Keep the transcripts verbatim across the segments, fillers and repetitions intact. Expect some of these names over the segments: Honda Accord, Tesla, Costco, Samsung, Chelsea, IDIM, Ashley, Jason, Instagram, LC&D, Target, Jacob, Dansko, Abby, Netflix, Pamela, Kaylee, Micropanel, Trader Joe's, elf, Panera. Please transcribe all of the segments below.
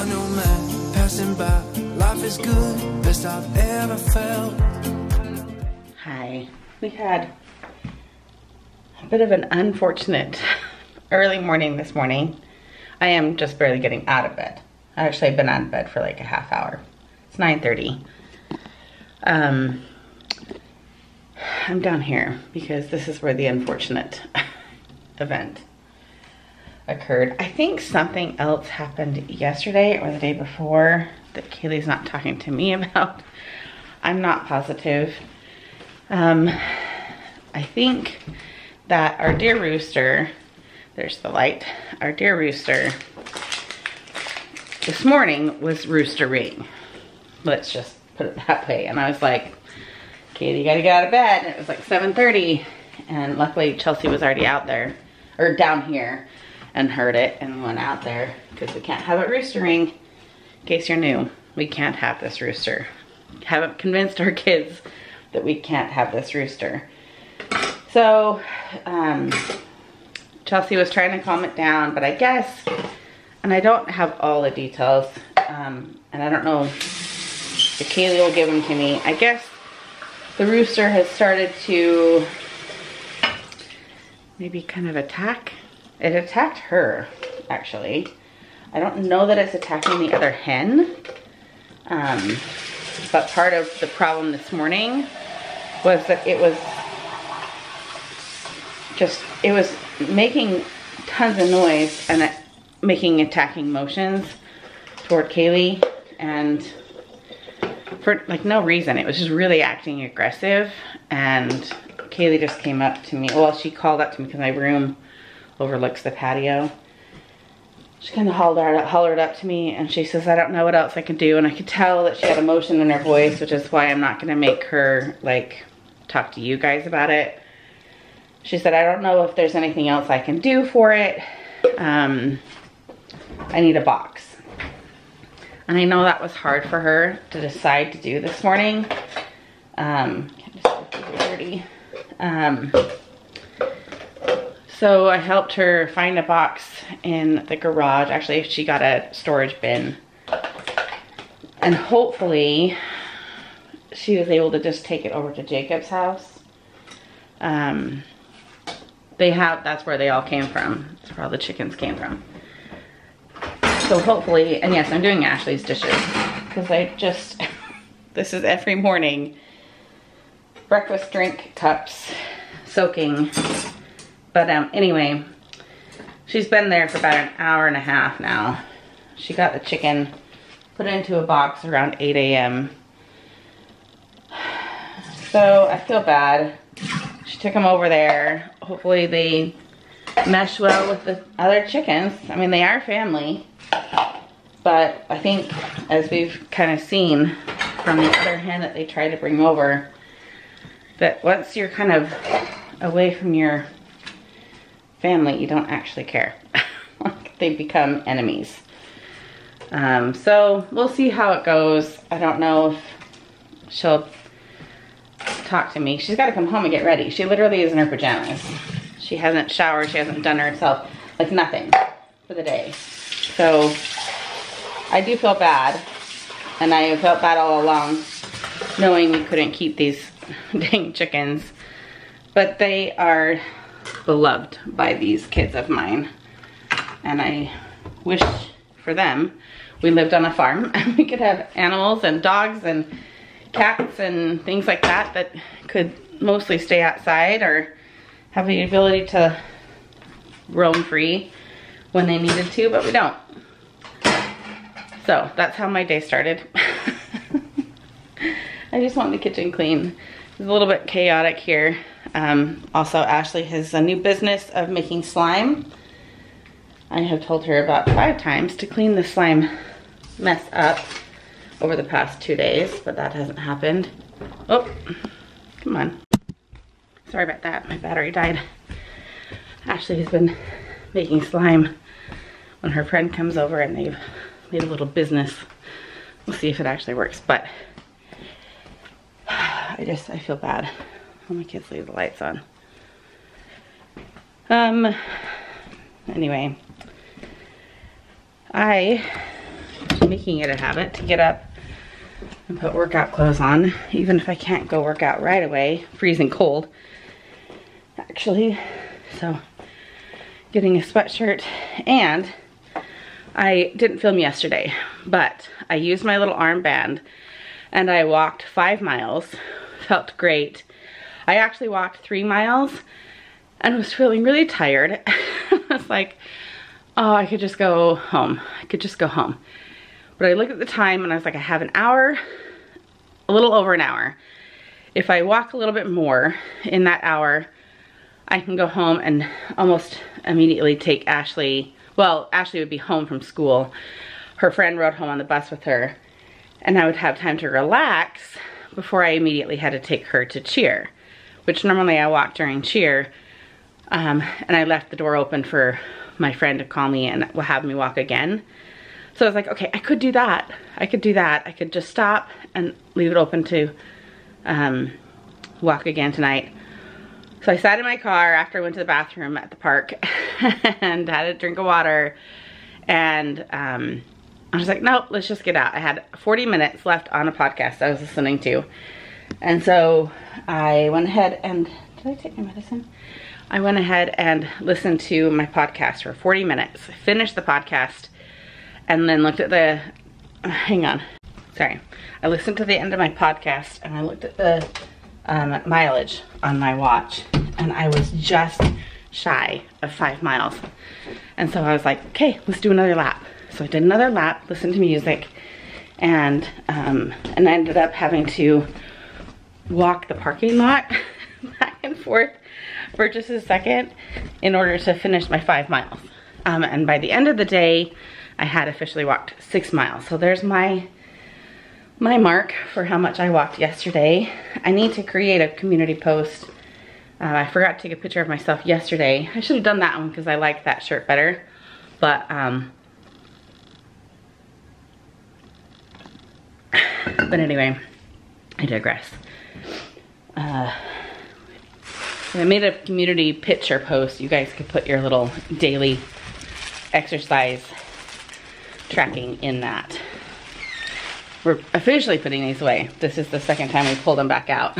unknown passing by. Life is good, best I've ever felt. Hi, we had a bit of an unfortunate early morning this morning. I am just barely getting out of bed. I actually have been out of bed for like a half hour. It's nine thirty. Um, I'm down here because this is where the unfortunate event occurred. I think something else happened yesterday or the day before that Kaylee's not talking to me about. I'm not positive. Um, I think that our dear rooster, there's the light, our dear rooster this morning was roostering. Let's just put it that way. And I was like, Katie, you gotta get out of bed. And it was like seven thirty and luckily Chelsea was already out there or down here and heard it and went out there because we can't have it roostering. In case you're new, we can't have this rooster. Haven't convinced our kids that we can't have this rooster. So um, Chelsea was trying to calm it down, but I guess, and I don't have all the details, um, and I don't know if Kaylee will give them to me. I guess the rooster has started to maybe kind of attack. It attacked her, actually. I don't know that it's attacking the other hen, um, but part of the problem this morning was that it was just, it was making tons of noise and it, making attacking motions toward Kaylee and for like no reason. It was just really acting aggressive and Kaylee just came up to me. Well, she called up to me because my room overlooks the patio. She kind of hollered, hollered up to me and she says, I don't know what else I can do. And I could tell that she had emotion in her voice, which is why I'm not going to make her like talk to you guys about it. She said, I don't know if there's anything else I can do for it. Um, I need a box. And I know that was hard for her to decide to do this morning. Um, um, So I helped her find a box in the garage. Actually, she got a storage bin. And hopefully she was able to just take it over to Jacob's house. Um, they have, that's where they all came from. That's where all the chickens came from. So hopefully, and yes, I'm doing Ashley's dishes because I just, this is every morning. Breakfast drink cups, soaking. But um, anyway, she's been there for about an hour and a half now. She got the chicken, put it into a box around eight A M So I feel bad. She took them over there. Hopefully they mesh well with the other chickens. I mean, they are family. But I think as we've kind of seen from the other hen that they try to bring over, that once you're kind of away from your family, you don't actually care. They become enemies. Um, so we'll see how it goes. I don't know if she'll talk to me. She's got to come home and get ready. She literally is in her pajamas. She hasn't showered. She hasn't done herself. Like nothing for the day. So I do feel bad. And I felt bad all along knowing we couldn't keep these dang chickens. But they are beloved by these kids of mine and I wish for them we lived on a farm and we could have animals and dogs and cats and things like that that could mostly stay outside or have the ability to roam free when they needed to, but we don't. So that's how my day started. I just want the kitchen clean. It's a little bit chaotic here. Um, also, Ashley has a new business of making slime. I have told her about five times to clean the slime mess up over the past two days, but that hasn't happened. Oh, come on. Sorry about that. My battery died. Ashley has been making slime when her friend comes over and they've made a little business. We'll see if it actually works, but I just, I feel bad. My kids leave the lights on. Um, anyway, I making it a habit to get up and put workout clothes on, even if I can't go work out right away, freezing cold, actually. So getting a sweatshirt, and I didn't film yesterday, but I used my little armband and I walked five miles, felt great. I actually walked three miles and was feeling really tired. I was like, oh, I could just go home. I could just go home. But I looked at the time and I was like, I have an hour, a little over an hour. If I walk a little bit more in that hour, I can go home and almost immediately take Ashley. Well, Ashley would be home from school. Her friend rode home on the bus with her, and I would have time to relax before I immediately had to take her to cheer, which normally I walk during cheer. Um, and I left the door open for my friend to call me and have me walk again. So I was like, okay, I could do that. I could do that. I could just stop and leave it open to um, walk again tonight. So I sat in my car after I went to the bathroom at the park and had a drink of water. And um, I was like, nope, let's just get out. I had forty minutes left on a podcast I was listening to. And so I went ahead and, did I take my medicine? I went ahead and listened to my podcast for forty minutes. I finished the podcast and then looked at the, hang on, sorry. I listened to the end of my podcast and I looked at the um, mileage on my watch, and I was just shy of five miles. And so I was like, okay, let's do another lap. So I did another lap, listened to music, and, um, and I ended up having to walk the parking lot back and forth for just a second in order to finish my five miles. Um, and by the end of the day, I had officially walked six miles. So there's my, my mark for how much I walked yesterday. I need to create a community post. Uh, I forgot to take a picture of myself yesterday. I should have done that one because I like that shirt better. But, um, but anyway, I digress. Uh, I made a community picture post. You guys could put your little daily exercise tracking in that. We're officially putting these away. This is the second time we pulled them back out.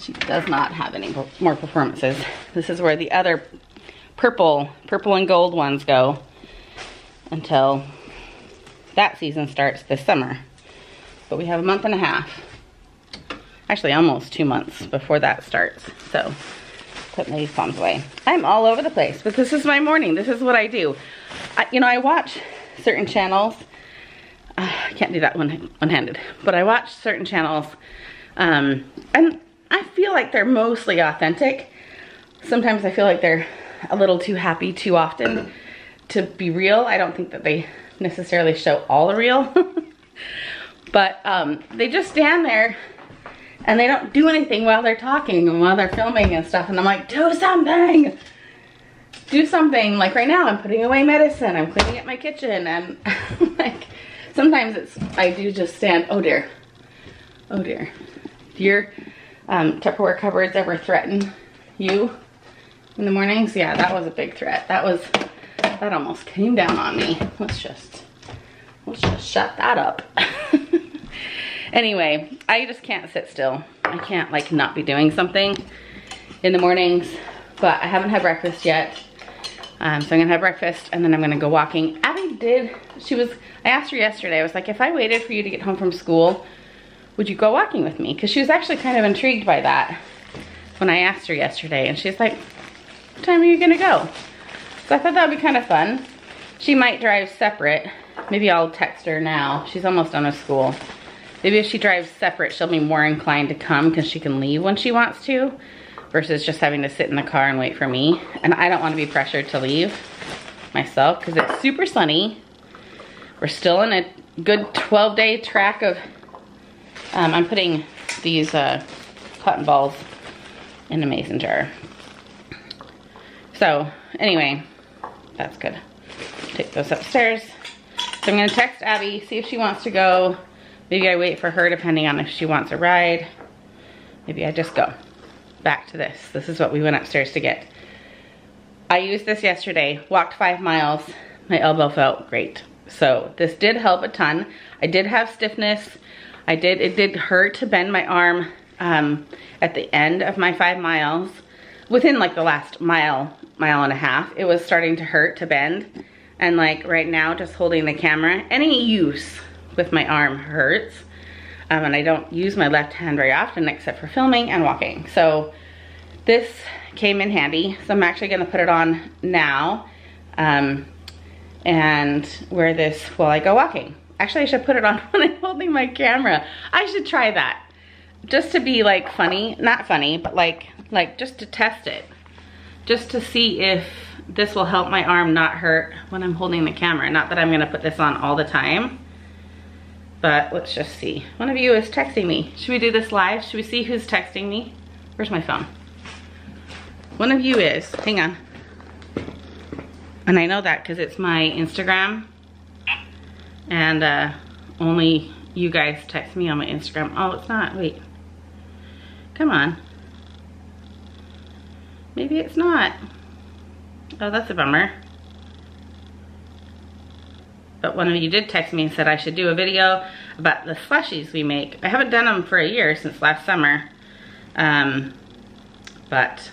She does not have any more performances. This is where the other purple, purple and gold ones go until that season starts this summer. But we have a month and a half. Actually almost two months before that starts. So put these palms away. I'm all over the place, but this is my morning. This is what I do. I, you know, I watch certain channels. Uh, I can't do that one, one-handed, but I watch certain channels um, and I feel like they're mostly authentic. Sometimes I feel like they're a little too happy too often to be real. I don't think that they necessarily show all the real, but um, they just stand there and they don't do anything while they're talking and while they're filming and stuff. And I'm like, do something, do something. Like right now I'm putting away medicine. I'm cleaning up my kitchen. And like, sometimes it's, I do just stand, oh dear, oh dear. If your um, Tupperware cupboards ever threaten you in the mornings, yeah, that was a big threat. That was, that almost came down on me. Let's just, let's just shut that up. Anyway, I just can't sit still. I can't like not be doing something in the mornings, but I haven't had breakfast yet. Um, so I'm gonna have breakfast and then I'm gonna go walking. Abby did, she was, I asked her yesterday, I was like, if I waited for you to get home from school, would you go walking with me? Cause she was actually kind of intrigued by that when I asked her yesterday. And she's like, what time are you gonna go? So I thought that'd be kind of fun. She might drive separate. Maybe I'll text her now. She's almost done with school. Maybe if she drives separate, she'll be more inclined to come because she can leave when she wants to versus just having to sit in the car and wait for me. And I don't want to be pressured to leave myself because it's super sunny. We're still in a good twelve day track of, um, I'm putting these uh, cotton balls in a mason jar. So anyway, that's good. Take those upstairs. So I'm going to text Abby, see if she wants to go. Maybe I wait for her depending on if she wants a ride. Maybe I just go back to this. This is what we went upstairs to get. I used this yesterday, walked five miles. My elbow felt great. So this did help a ton. I did have stiffness. I did, it did hurt to bend my arm um, at the end of my five miles. Within like the last mile, mile and a half, it was starting to hurt to bend. And like right now, just holding the camera, any use with my arm hurts. Um, and I don't use my left hand very often except for filming and walking. So this came in handy. So I'm actually gonna put it on now. Um, and wear this while I go walking. Actually, I should put it on when I'm holding my camera. I should try that. Just to be like funny, not funny, but like, like just to test it. Just to see if this will help my arm not hurt when I'm holding the camera. Not that I'm gonna put this on all the time, but let's just see. One of you is texting me. Should we do this live? Should we see who's texting me? Where's my phone? One of you is, hang on. And I know that because it's my Instagram, and uh, only you guys text me on my Instagram. Oh, it's not, wait, come on. Maybe it's not. Oh, that's a bummer. But one of you did text me and said I should do a video about the slushies we make. I haven't done them for a year since last summer, um, but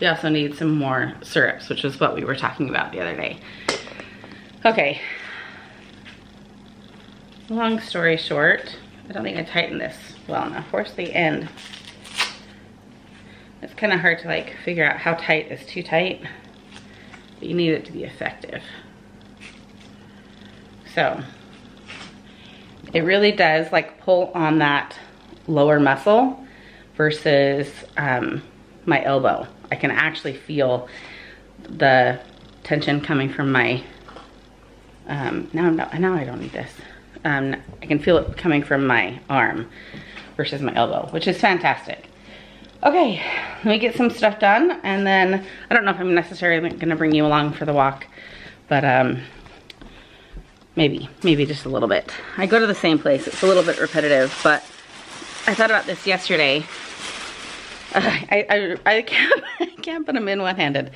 we also need some more syrups, which is what we were talking about the other day. Okay. Long story short, I don't think I tightened this well enough. Where's the end? It's kind of hard to like figure out how tight is too tight, but you need it to be effective. So it really does like pull on that lower muscle versus um, my elbow. I can actually feel the tension coming from my, um, now, I'm not, now I don't need this. Um, I can feel it coming from my arm versus my elbow, which is fantastic. Okay, let me get some stuff done. And then I don't know if I'm necessarily going to bring you along for the walk, but um, maybe, maybe just a little bit. I go to the same place. It's a little bit repetitive, but I thought about this yesterday. Uh, I, I, I, can't, I can't put them in one-handed.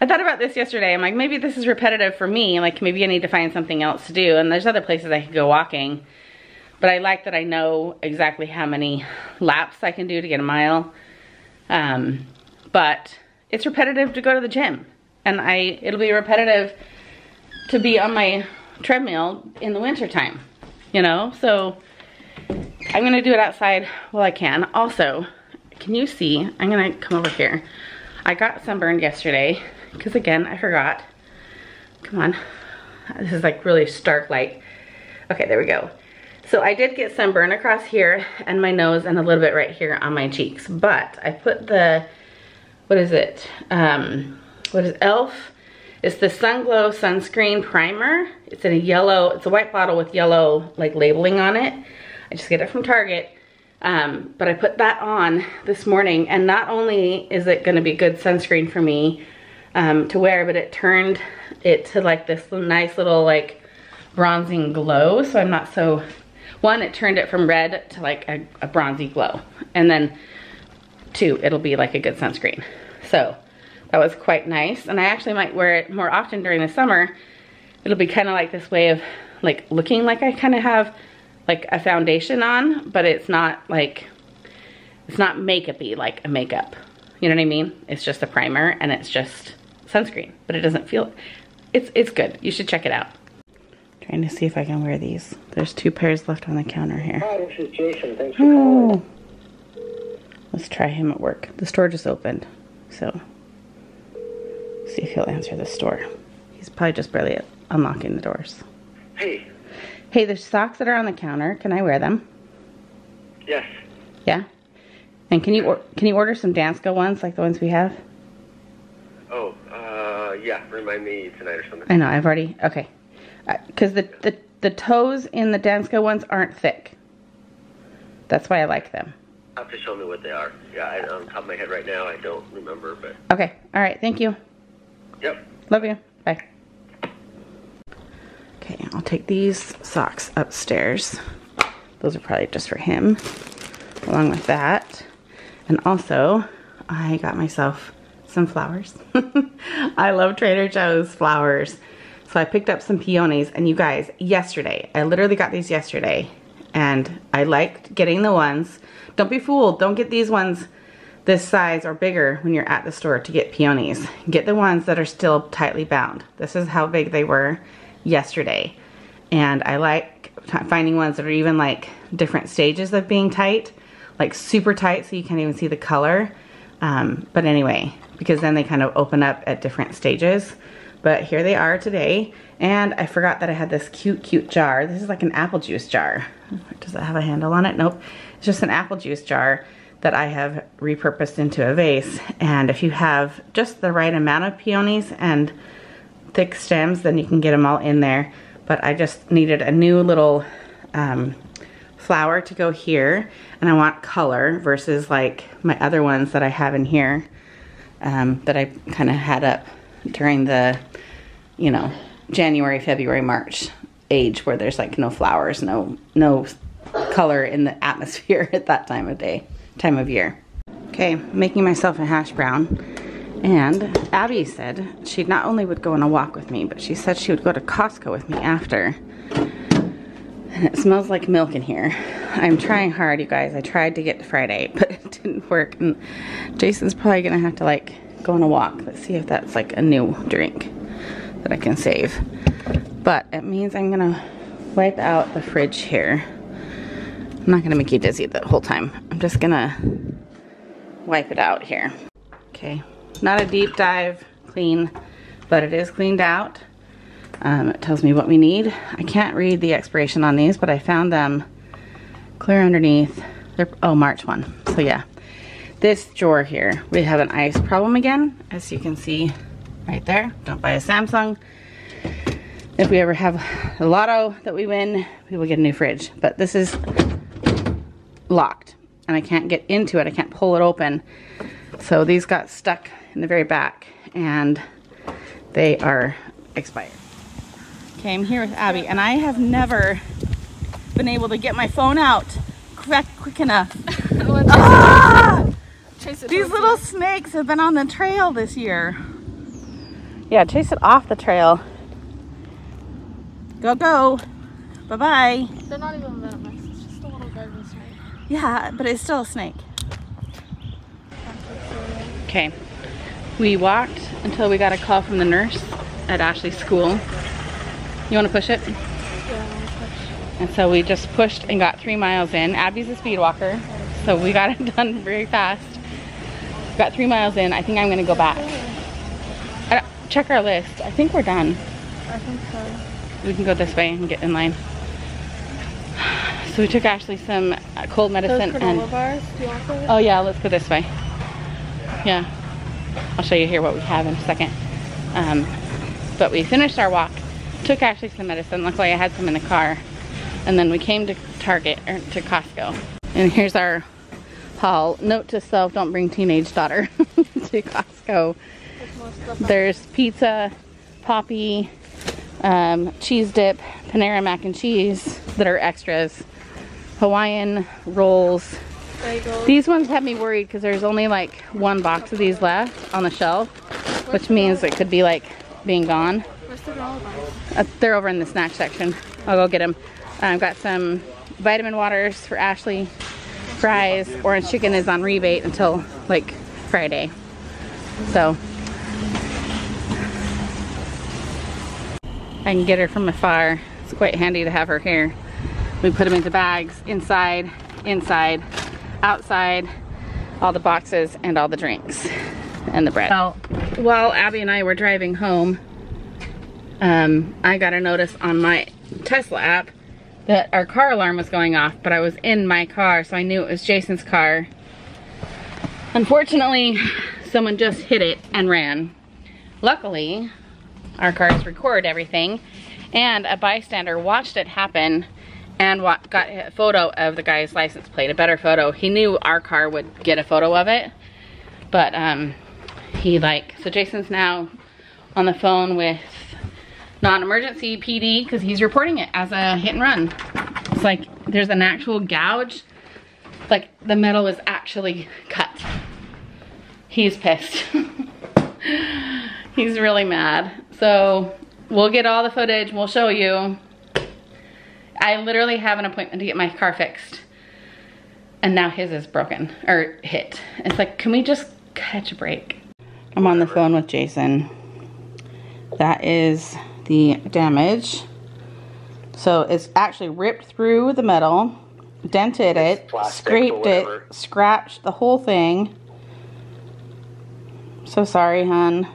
I thought about this yesterday. I'm like, maybe this is repetitive for me. Like, maybe I need to find something else to do. And there's other places I could go walking. But I like that I know exactly how many laps I can do to get a mile. Um, but it's repetitive to go to the gym. And I it'll be repetitive to be on my treadmill in the wintertime. You know? So I'm going to do it outside while I can. Also, can you see? I'm gonna come over here. I got sunburned yesterday because again, I forgot. Come on. This is like really stark light. Okay, there we go. So I did get sunburn across here and my nose and a little bit right here on my cheeks, but I put the, what is it? Um, what is elf? It's the Sun Glow Sunscreen Primer. It's in a yellow, it's a white bottle with yellow like labeling on it. I just get it from Target. Um, but I put that on this morning, and not only is it going to be good sunscreen for me um, to wear, but it turned it to like this nice little like bronzing glow. So I'm not so, one, it turned it from red to like a, a bronzy glow. And then two, it'll be like a good sunscreen. So that was quite nice. And I actually might wear it more often during the summer. It'll be kind of like this way of like looking like I kind of have like a foundation on, but it's not like, it's not makeup-y like a makeup. You know what I mean? It's just a primer and it's just sunscreen, but it doesn't feel, it's, it's good. You should check it out. Trying to see if I can wear these. There's two pairs left on the counter here. Hi, this is Jason. Thanks for calling. Oh. Let's try him at work. The store just opened, so see if he'll answer the store. He's probably just barely unlocking the doors. Hey. Hey, there's socks that are on the counter. Can I wear them? Yes. Yeah? And can you or can you order some Dansko ones, like the ones we have? Oh, uh, yeah. Remind me tonight or something. I know, I've already... Okay. Because uh, the, the, the toes in the Dansko ones aren't thick. That's why I like them. I'll have to show me what they are. Yeah, I, on top of my head right now, I don't remember, but... Okay. All right. Thank you. Yep. Love you. Bye. Okay, I'll take these socks upstairs. Those are probably just for him, along with that. And also, I got myself some flowers. I love Trader Joe's flowers. So I picked up some peonies, and you guys, yesterday, I literally got these yesterday, and I liked getting the ones. Don't be fooled, don't get these ones this size or bigger when you're at the store to get peonies. Get the ones that are still tightly bound. This is how big they were yesterday. And I like finding ones that are even like different stages of being tight, like super tight so you can't even see the color. Um, but anyway, because then they kind of open up at different stages. But here they are today. And I forgot that I had this cute, cute jar. This is like an apple juice jar. Does it have a handle on it? Nope. It's just an apple juice jar that I have repurposed into a vase. And if you have just the right amount of peonies and thick stems, then you can get them all in there. But I just needed a new little um, flower to go here. And I want color versus like my other ones that I have in here um, that I kind of had up during the, you know, January, February, March age where there's like no flowers, no no color in the atmosphere at that time of day, time of year. Okay, making myself a hash brown. And Abby said she not only would go on a walk with me, but she said she would go to Costco with me after. And it smells like milk in here. I'm trying hard, you guys. I tried to get to Friday, but it didn't work. And Jason's probably gonna have to like go on a walk. Let's see if that's like a new drink that I can save. But it means I'm gonna wipe out the fridge here. I'm not gonna make you dizzy the whole time. I'm just gonna wipe it out here. Okay, not a deep dive clean, but it is cleaned out. Um, it tells me what we need. I can't read the expiration on these, but I found them clear underneath. They're, oh, March first, so yeah. This drawer here, we have an ice problem again, as you can see right there. Don't buy a Samsung. If we ever have a lotto that we win, we will get a new fridge. But this is locked, and I can't get into it. I can't pull it open. So these got stuck in the very back, and they are expired. Okay, I'm here with Abby, and I have never been able to get my phone out quick, quick enough. Ah! These little snakes have been on the trail this year. Yeah, chase it off the trail. Go, go. Bye-bye. They're not even venomous. It's just a little garden snake. Yeah, but it's still a snake. Okay. We walked until we got a call from the nurse at Ashley's school. You want to push it? Yeah, I want to push. And so we just pushed and got three miles in. Abby's a speed walker, so we got it done very fast. Got three miles in. I think I'm gonna go back. I don't, check our list. I think we're done. I think so. We can go this way and get in line. So we took Ashley some cold medicine. Those granola and bars. Do you want those? Oh yeah, let's go this way. Yeah, I'll show you here what we have in a second. Um, but we finished our walk. Took Ashley some medicine. Luckily, I had some in the car. And then we came to Target or to Costco. And here's our haul. Note to self, don't bring teenage daughter to Costco. There's pizza, poppy, um, cheese dip, Panera mac and cheese that are extras, Hawaiian rolls. Bagels. These ones have me worried because there's only like one box of these left on the shelf, which means it could be like being gone. Where's the granola bars? Uh, they're over in the snack section. I'll go get them. I've got some vitamin waters for Ashley. Fries, orange chicken is on rebate until like Friday. So I can get her from afar. It's quite handy to have her here. We put them into bags, inside, inside, outside, all the boxes and all the drinks and the bread. So while Abby and I were driving home, um, I got a notice on my Tesla app that our car alarm was going off, but I was in my car, so I knew it was Jason's car. Unfortunately, someone just hit it and ran. Luckily, our cars record everything, and a bystander watched it happen and got a photo of the guy's license plate, a better photo. He knew our car would get a photo of it, but um, he like, so Jason's now on the phone with non-emergency P D because he's reporting it as a hit and run. It's like there's an actual gouge, like the metal is actually cut. He's pissed. He's really mad. So We'll get all the footage, we'll show you. I literally have an appointment to get my car fixed. And now his is broken, or hit. It's like, can we just catch a break? I'm on the phone with Jason. That is the damage. So it's actually ripped through the metal, dented it, scraped it, scratched the whole thing. So sorry, hon.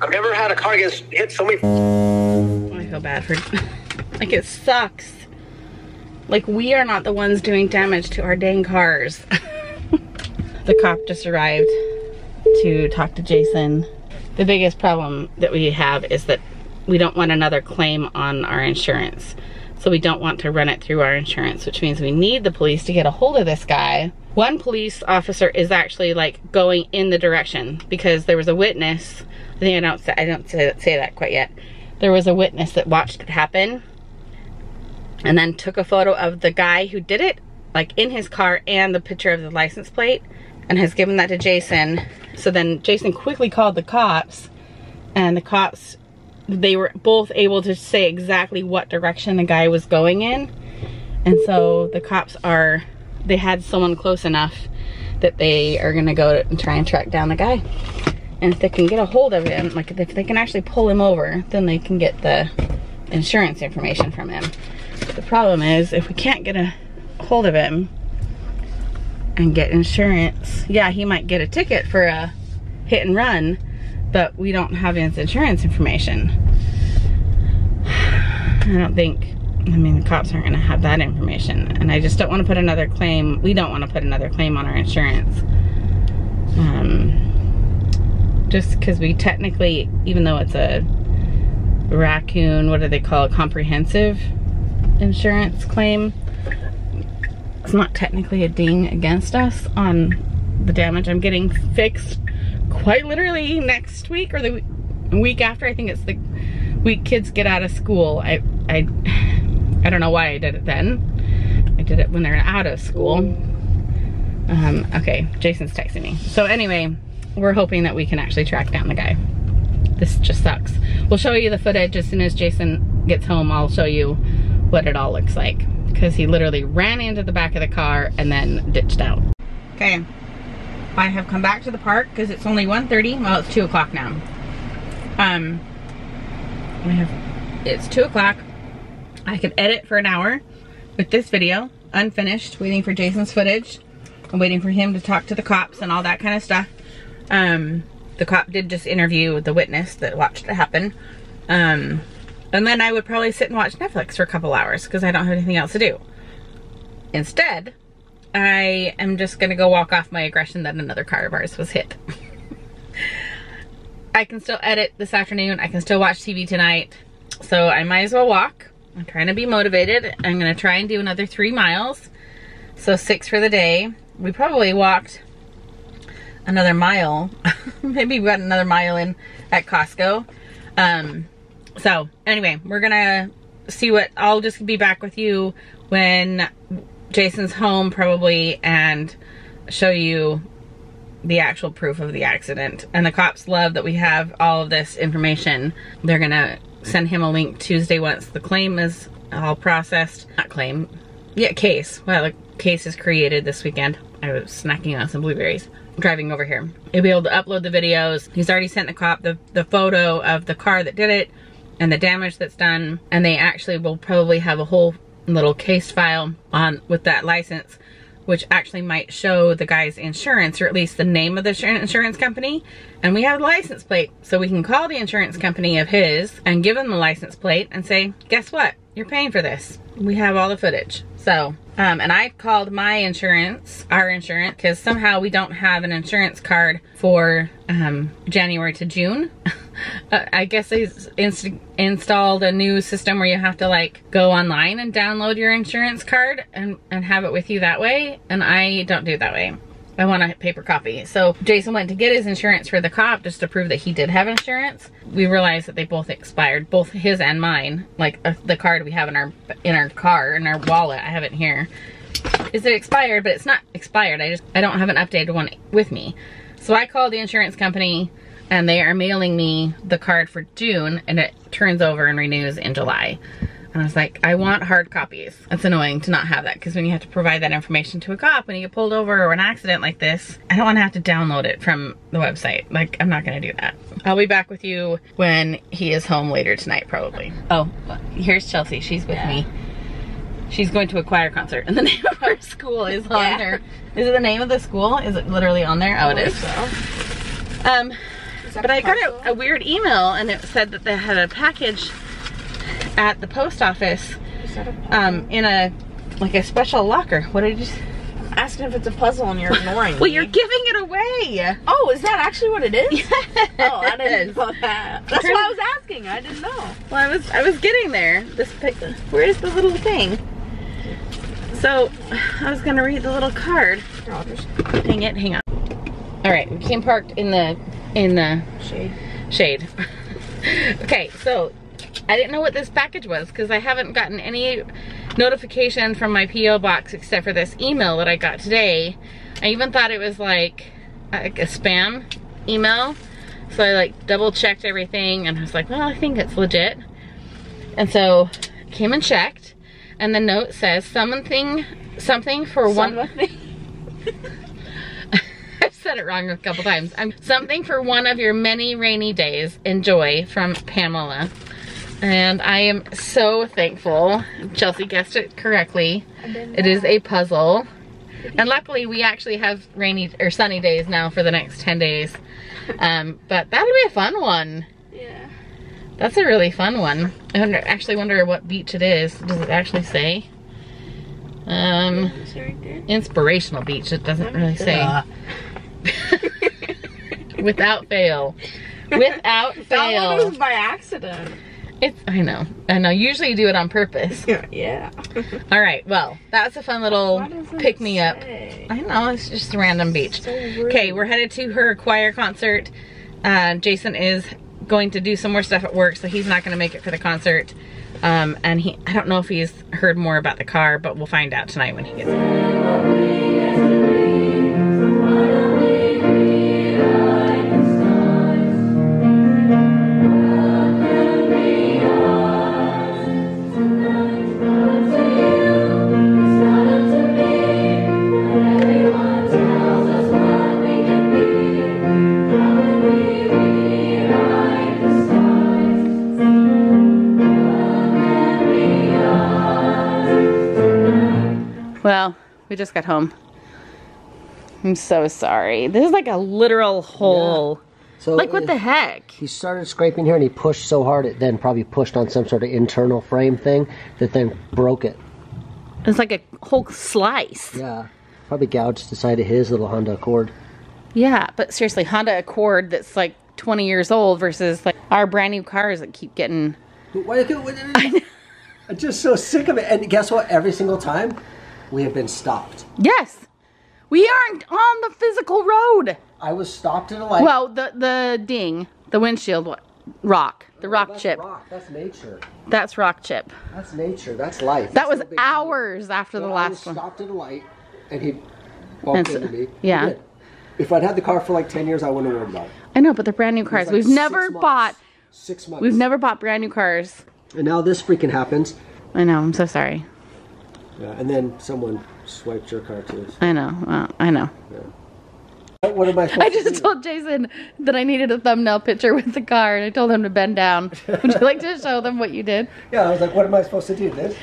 I've never had a car get hit so many. I feel bad for like it sucks. Like we are not the ones doing damage to our dang cars. The cop just arrived to talk to Jason. The biggest problem that we have is that we don't want another claim on our insurance. So we don't want to run it through our insurance, which means we need the police to get a hold of this guy. One police officer is actually like going in the direction because there was a witness. I think I don't say, I don't say, say that quite yet. There was a witness that watched it happen and then took a photo of the guy who did it, like in his car, and the picture of the license plate, and has given that to Jason. So then Jason quickly called the cops, and the cops, they were both able to say exactly what direction the guy was going in. And so the cops are, they had someone close enough that they are gonna go and try and track down the guy. And if they can get a hold of him, like if they can actually pull him over, then they can get the insurance information from him. The problem is, if we can't get a hold of him and get insurance, yeah, he might get a ticket for a hit and run, but we don't have his insurance information. I don't think, I mean, the cops aren't gonna have that information, and I just don't wanna put another claim, we don't wanna put another claim on our insurance. Um, just cause we technically, even though it's a raccoon, what do they call it, comprehensive insurance claim, it's not technically a ding against us on the damage. I'm getting fixed quite literally next week or the week after. I think it's the week kids get out of school. I, I, I don't know why I did it then. I did it when they're out of school. Um, okay, Jason's texting me. So anyway, we're hoping that we can actually track down the guy. This just sucks. We'll show you the footage as soon as Jason gets home. I'll show you what it all looks like, because he literally ran into the back of the car and then ditched out. Okay, I have come back to the park because it's only one thirty. Well, it's two o'clock now. Um, I have, it's two o'clock. I could edit for an hour with this video, unfinished, waiting for Jason's footage. I'm waiting for him to talk to the cops and all that kind of stuff. Um, the cop did just interview the witness that watched it happen. Um, and then I would probably sit and watch Netflix for a couple hours because I don't have anything else to do. Instead, I am just gonna go walk off my aggression that another car of ours was hit. I can still edit this afternoon. I can still watch T V tonight. So I might as well walk. I'm trying to be motivated. I'm gonna try and do another three miles. So six for the day. We probably walked another mile. Maybe we got another mile in at Costco. Um, so anyway, we're gonna see what, I'll just be back with you when Jason's home probably and show you the actual proof of the accident. And the cops love that we have all of this information. They're gonna send him a link Tuesday once the claim is all processed. Not claim, yeah, case. Well, the case is created this weekend. I was snacking on some blueberries driving over here. He'll be able to upload the videos. He's already sent the cop the, the photo of the car that did it and the damage that's done. And they actually will probably have a whole little case file on with that license, which actually might show the guy's insurance, or at least the name of the insurance company. And we have a license plate, so we can call the insurance company of his and give him the license plate and say, guess what? You're paying for this. We have all the footage. So, um, and I called my insurance, our insurance, because somehow we don't have an insurance card for um, January to June. Uh, I guess they inst installed a new system where you have to like go online and download your insurance card and, and have it with you that way. And I don't do it that way. I want a paper copy. So Jason went to get his insurance for the cop just to prove that he did have insurance. We realized that they both expired, both his and mine. Like uh, the card we have in our in our car, in our wallet, I have it here. Is it expired? But it's not expired. I just, I don't have an updated one with me. So I called the insurance company and they are mailing me the card for June, and it turns over and renews in July. And I was like, I want hard copies. It's annoying to not have that, because when you have to provide that information to a cop, when you get pulled over or an accident like this, I don't want to have to download it from the website. Like, I'm not going to do that. I'll be back with you when he is home later tonight, probably. Oh, here's Chelsea. She's with yeah. me. She's going to a choir concert, and the name of her school is on yeah. there. Is it the name of the school? Is it literally on there? Oh, it is. So. Um, is but I parcel? got a, a weird email, and it said that they had a package at the post office a um in a like a special locker. What did you say? I'm asking if it's a puzzle and you're ignoring well me. You're giving it away. Oh, is that actually what it is? Yes. Oh, I didn't know that. That's why I was asking. I didn't know. Well, I was I was getting there. This where is the little thing? So I was gonna read the little card. Dang it, hang on. Alright, we came parked in the in the shade. Shade. Okay, so I didn't know what this package was, because I haven't gotten any notification from my P O box except for this email that I got today. I even thought it was like a, a spam email. So I like double checked everything, and I was like, well, I think it's legit. And so came and checked, and the note says something, something for Some one thing. I've said it wrong a couple times. I'm something for one of your many rainy days. Enjoy from Pamela. And I am so thankful. Chelsea guessed it correctly. It is a puzzle. And luckily we actually have rainy or sunny days now for the next ten days. Um, but that'll be a fun one. Yeah. That's a really fun one. I wonder, actually wonder what beach it is. Does it actually say? Um, inspirational beach. It doesn't really say. Without fail. Without fail. That one was by accident. It's, I know, I know. Usually you do it on purpose. Yeah. All right, well, that was a fun little pick-me-up. I know, it's just a random beach. Okay, so we're headed to her choir concert. Uh, Jason is going to do some more stuff at work, so he's not gonna make it for the concert. Um, and he, I don't know if he's heard more about the car, but we'll find out tonight when he gets there. Well, we just got home. I'm so sorry. This is like a literal hole. Yeah. So like, what the heck? He started scraping here and he pushed so hard it then probably pushed on some sort of internal frame thing that then broke it. It's like a whole slice. Yeah. Probably gouged the side of his little Honda Accord. Yeah, but seriously, Honda Accord that's like twenty years old versus like our brand new cars that keep getting... I'm just so sick of it. And guess what? Every single time... we have been stopped. Yes. We aren't on the physical road. I was stopped at a light. Well, the, the ding, the windshield rock, the oh, rock that's chip. Rock. That's nature. That's rock chip. That's nature. That's life. That that's was hours deal. after so the last I was one. stopped at a light and he walked so, into me. Yeah. If I'd had the car for like ten years, I wouldn't have worried about it. I know, but they're brand new cars. Like we've never months. bought. Six months. We've never bought brand new cars. And now this freaking happens. I know. I'm so sorry. Yeah, and then someone swiped your car too. So. I know, uh, I know. Yeah. What am I supposed I just to do? told Jason that I needed a thumbnail picture with the car, and I told him to bend down. Would you like to show them what you did? Yeah, I was like, what am I supposed to do, this?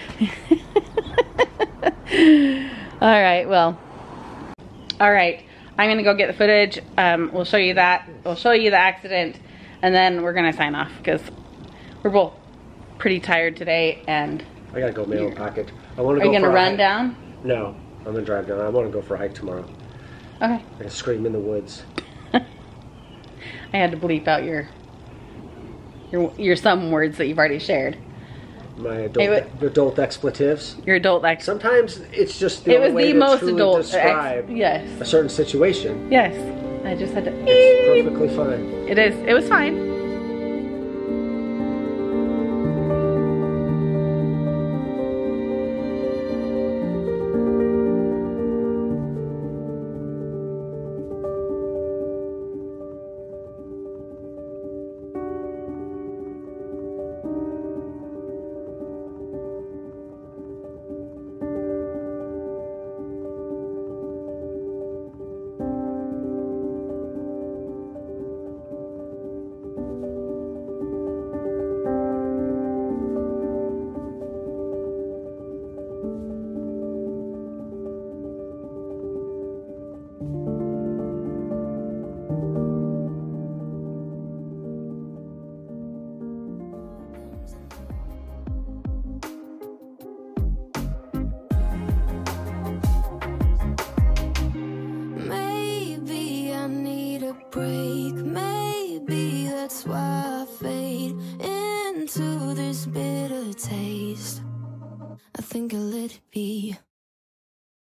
All right, well. All right, I'm going to go get the footage. Um, we'll show you that. We'll show you the accident, and then we're going to sign off, because we're both pretty tired today, and... I gotta go mail a package. I want to. Are go you gonna run hike. down? No, I'm gonna drive down. I want to go for a hike tomorrow. Okay. I can scream in the woods. I had to bleep out your your your some words that you've already shared. My adult it, adult expletives. Your adult expletives. Sometimes it's just the it was way the most adult describe yes a certain situation. Yes, I just had to. It's perfectly fine. It is. It was fine. heartbreak. Maybe that's why I fade into this bitter taste. I think I'll let it be.